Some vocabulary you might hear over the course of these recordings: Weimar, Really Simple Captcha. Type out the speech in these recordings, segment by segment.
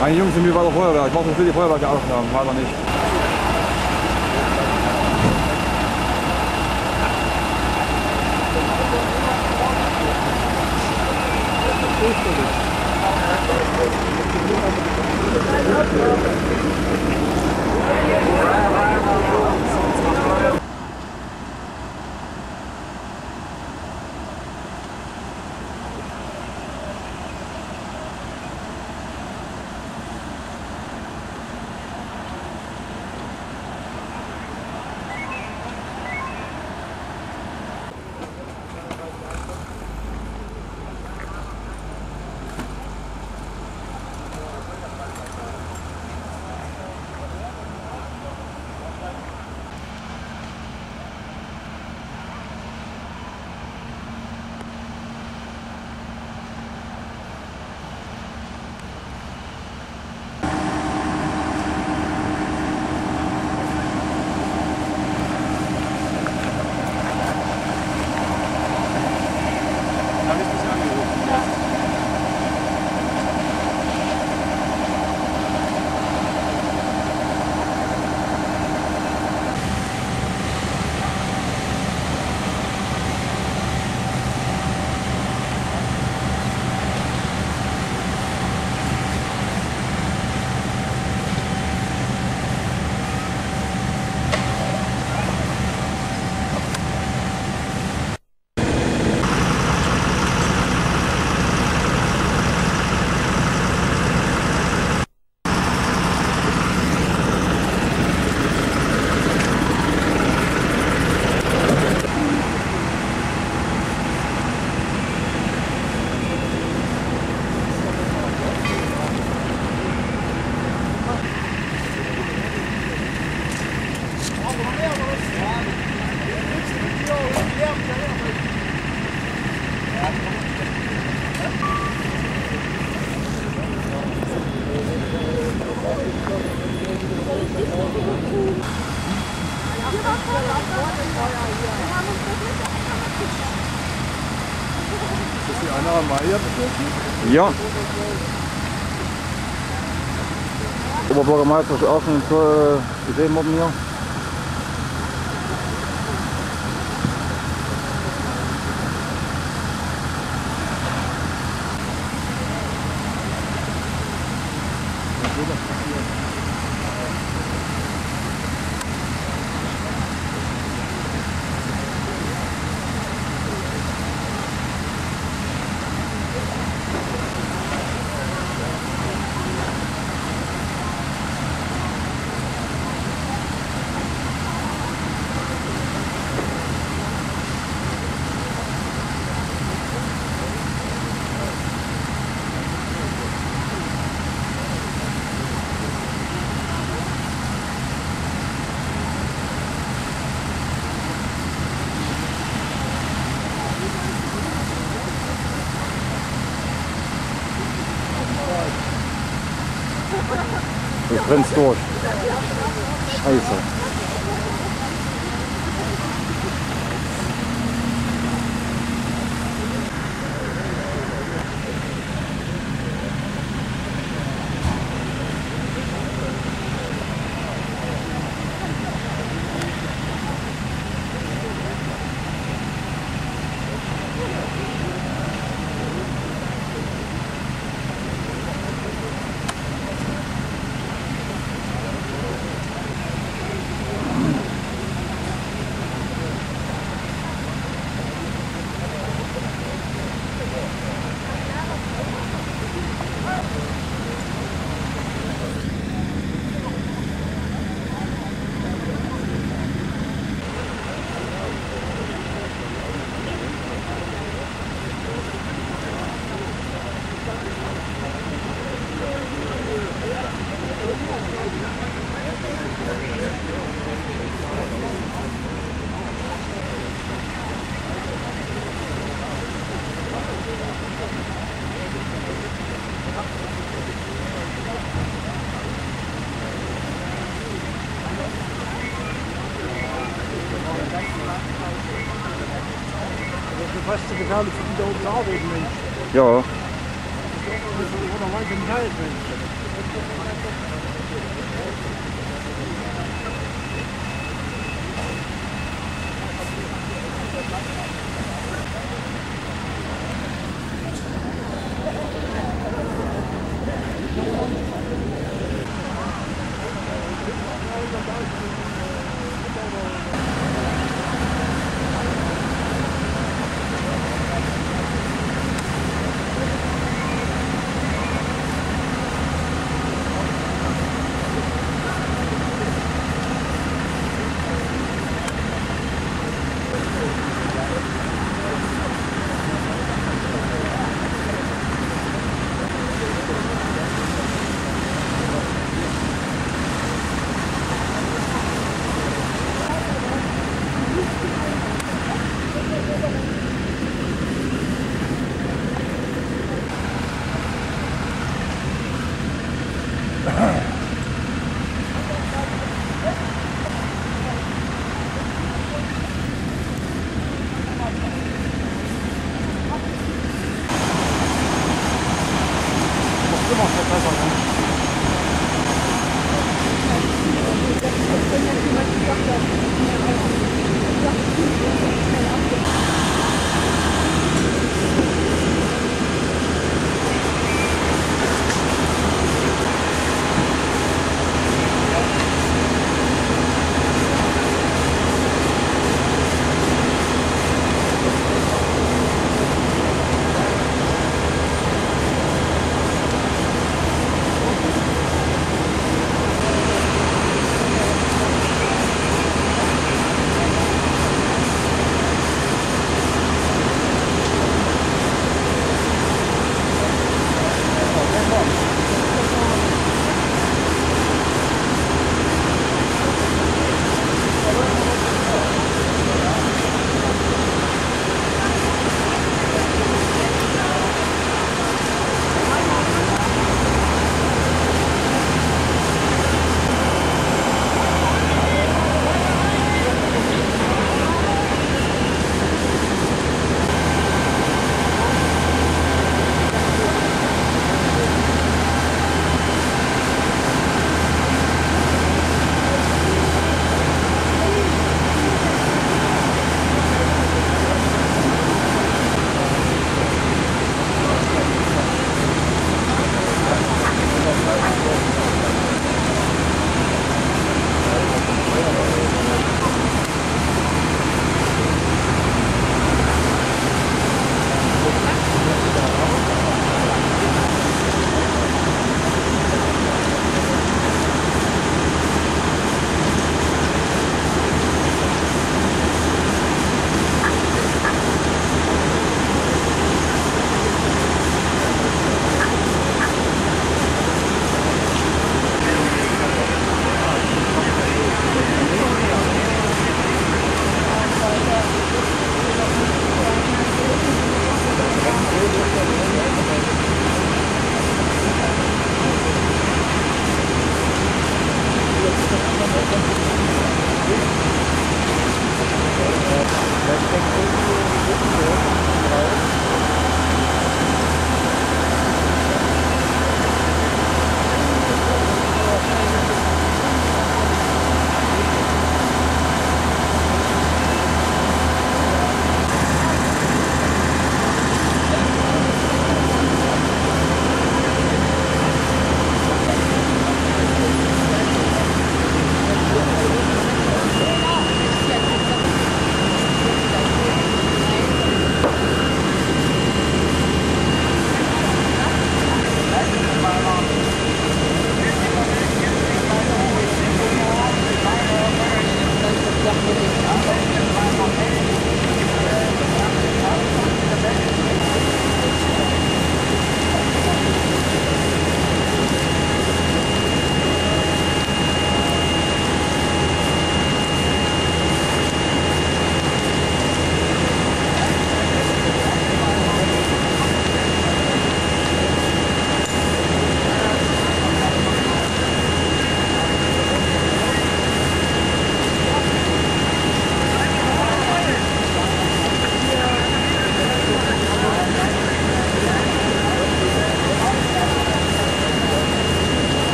Meine Jungs sind mir bei der Feuerwehr. Ich brauche für die Feuerwehr geachtet haben, war aber nicht. Einer Meier betrifft? Ja. Der Oberbürgermeister ist auch schon toll gesehen worden hier. Ich brenn's durch. Scheiße. Das ist total gefährlich für die da oben arbeiten, Mensch. Ja. Das ist doch mal Mensch.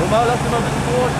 Oma, lass dir mal ein bisschen Brot.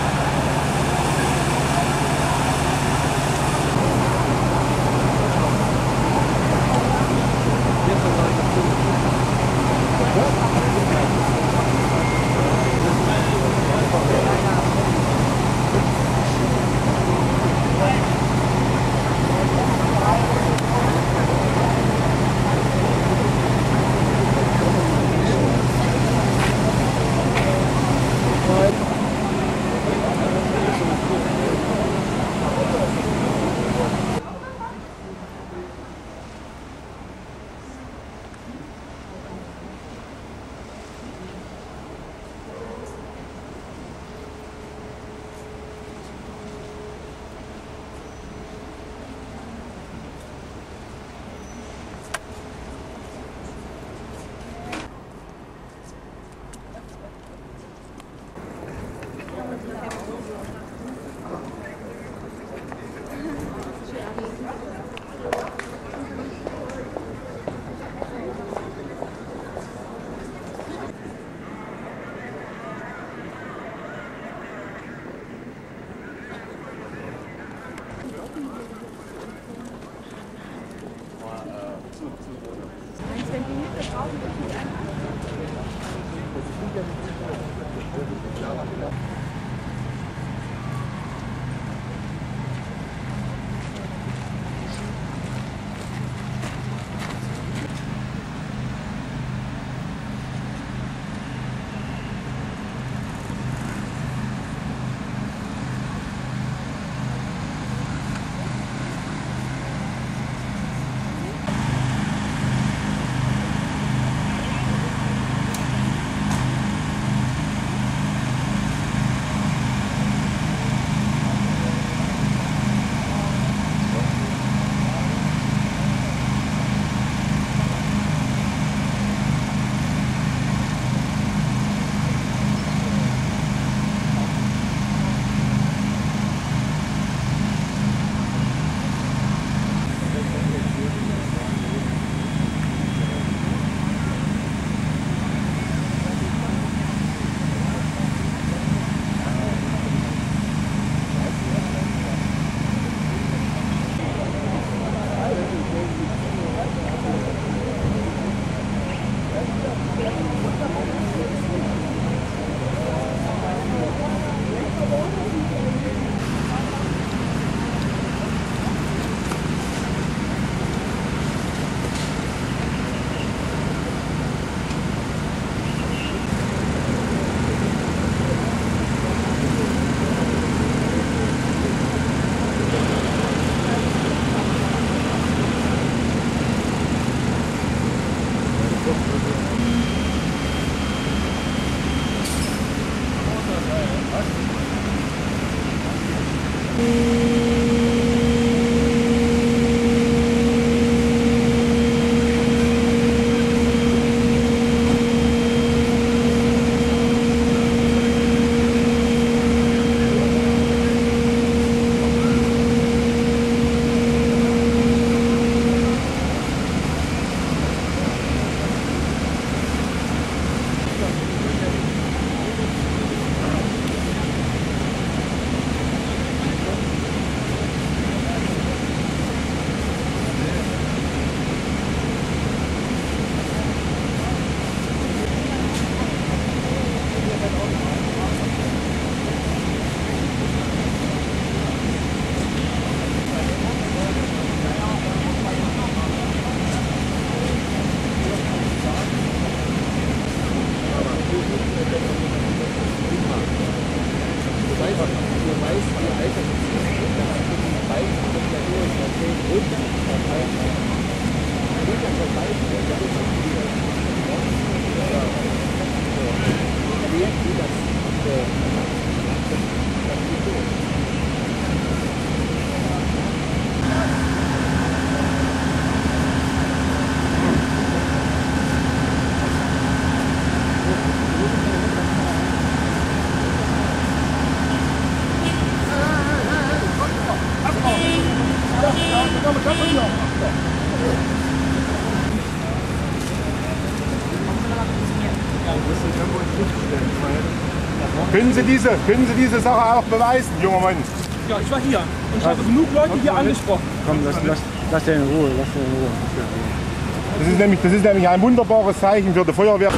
Können Sie diese Sache auch beweisen, junger Mann? Ja, ich war hier und ich habe genug Leute hier angesprochen. Komm, lass den in Ruhe, lass den in Ruhe. Das ist nämlich ein wunderbares Zeichen für die Feuerwehr.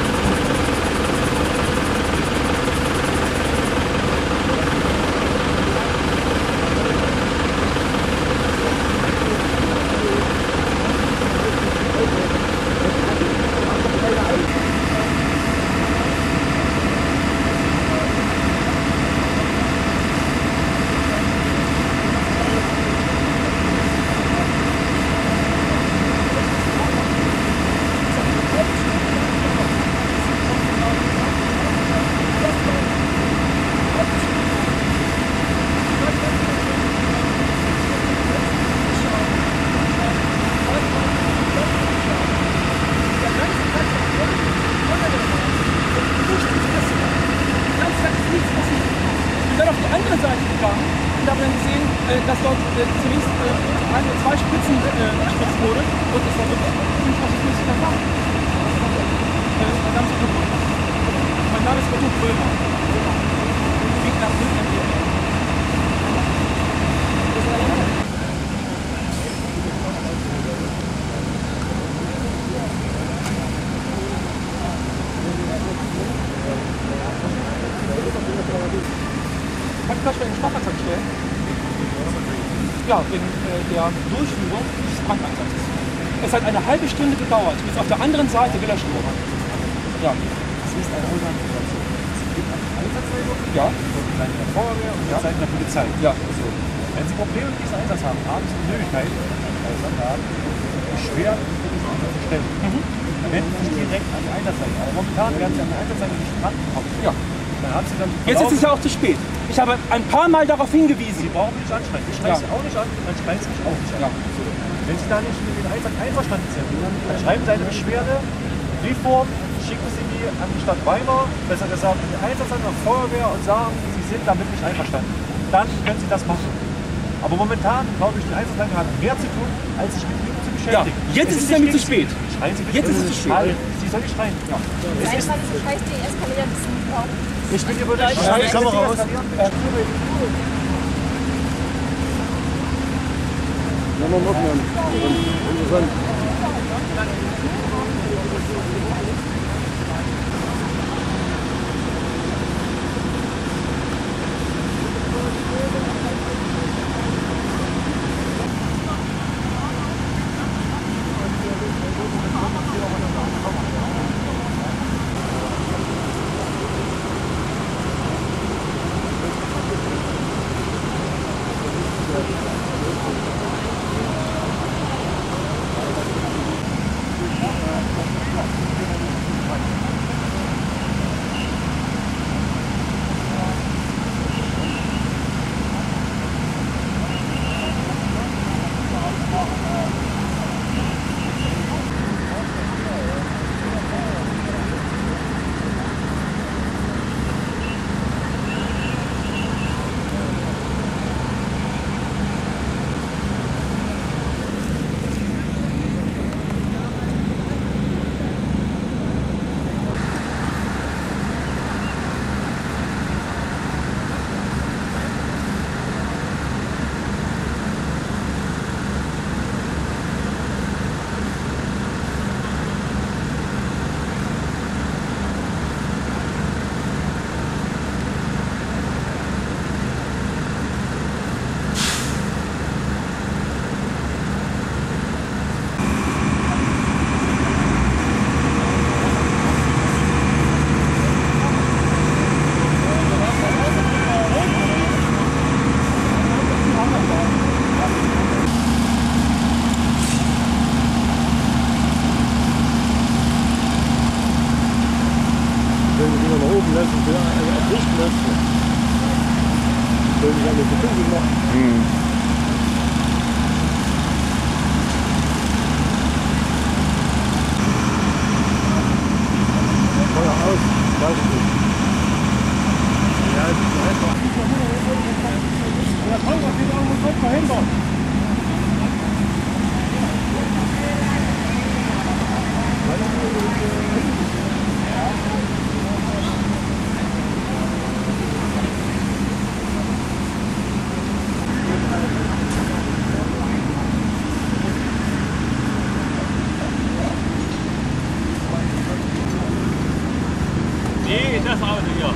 Es hat eine halbe Stunde gedauert, bis auf der anderen Seite wieder Spur war. Ja. Das ist eine Auslandssituation. Es gibt eine Einsatzmeldung, ja. Seiten der Feuerwehr und Seiten der Polizei. Ja. Also, wenn Sie Probleme mit diesem Einsatz haben, haben Sie die Möglichkeit, schwer zu stellen. Dann werden Sie direkt an die Einsatzseite. Aber momentan werden Sie an die Einsatzseite nicht rangekommen. Ja. Dann haben Sie dann jetzt ist es ja auch zu spät. Ich habe ein paar Mal darauf hingewiesen. Sie brauchen mich nicht anschreien. Ich schreie Sie auch nicht an, dann schreien Sie mich auch nicht an. Ja. Wenn Sie da nicht mit dem Einsatz einverstanden sind, dann schreiben Sie eine Beschwerde, Briefform, schicken Sie die an die Stadt Weimar, besser gesagt an den Einsatz, an die Feuerwehr und sagen, Sie sind damit nicht einverstanden. Dann können Sie das machen. Aber momentan, glaube ich, die Einsatzleitung hat mehr zu tun, als sich mit Ihnen zu beschäftigen. Ja, jetzt ist es nämlich zu spät. Schreien Sie bitte. Jetzt ist es zu spät. Sie sollen nicht schreien. Ja. Ich bin hier über die Kamera raus. Ja, noch mal. Interessant. bilden alle Betriebe noch. Mhm. Feuer aus, weiß ich nicht. Ja, das ist einfach. Der Feuer geht auch noch nicht verhindern. Nee, das Auto hier.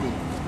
company.